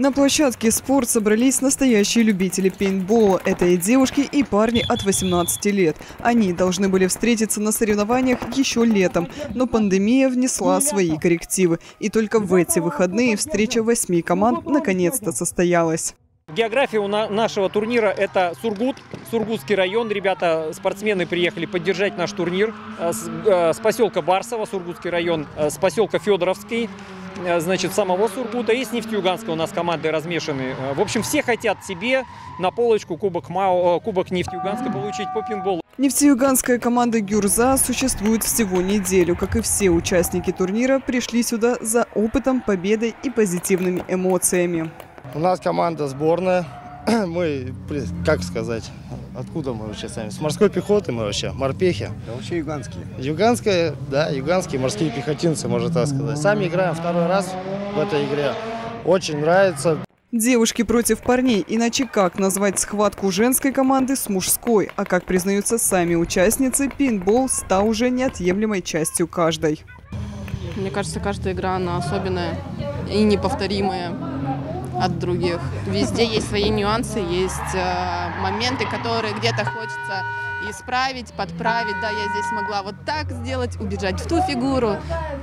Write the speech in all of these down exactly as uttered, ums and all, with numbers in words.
На площадке «Спорт» собрались настоящие любители пейнтбола. Это и девушки, и парни от восемнадцати лет. Они должны были встретиться на соревнованиях еще летом, но пандемия внесла свои коррективы. И только в эти выходные встреча восьми команд наконец-то состоялась. География у нашего турнира – это Сургут, Сургутский район. Ребята, спортсмены приехали поддержать наш турнир с поселка Барсова, Сургутский район, с поселка Фёдоровский. Значит, самого Сургута и с Нефтеюганска у нас команды размешаны. В общем, все хотят себе на полочку Кубок, Мао, Кубок Нефтеюганска получить по пейнтболу. Нефтеюганская команда «Гюрза» существует всего неделю. Как и все участники турнира, пришли сюда за опытом, победой и позитивными эмоциями. У нас команда сборная. Мы, как сказать, откуда мы вообще сами? С морской пехоты мы вообще, морпехи. Да вообще юганские. Юганская, да, юганские морские пехотинцы, можно так сказать. Сами играем второй раз в этой игре. Очень нравится. Девушки против парней. Иначе как назвать схватку женской команды с мужской? А как признаются сами участницы, пейнтбол стал уже неотъемлемой частью каждой. Мне кажется, каждая игра, она особенная и неповторимая от других. Везде есть свои нюансы, есть э, моменты, которые где-то хочется исправить, подправить. Да, я здесь могла вот так сделать, убежать в ту фигуру.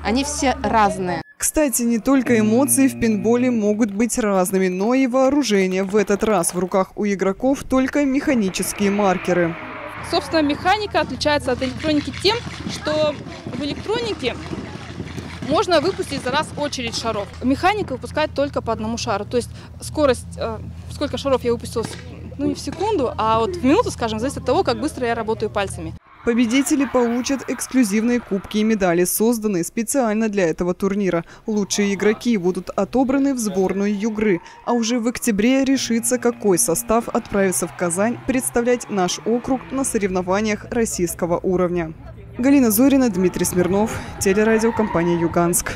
Они все разные. Кстати, не только эмоции в пейнтболе могут быть разными, но и вооружение. В этот раз в руках у игроков только механические маркеры. Собственно, механика отличается от электроники тем, что в электронике можно выпустить за раз очередь шаров. Механика выпускает только по одному шару. То есть скорость, э, сколько шаров я выпустила, ну не в секунду, а вот в минуту, скажем, зависит от того, как быстро я работаю пальцами. Победители получат эксклюзивные кубки и медали, созданные специально для этого турнира. Лучшие игроки будут отобраны в сборную Югры. А уже в октябре решится, какой состав отправится в Казань представлять наш округ на соревнованиях российского уровня. Галина Зорина, Дмитрий Смирнов, телерадиокомпания «Юганск».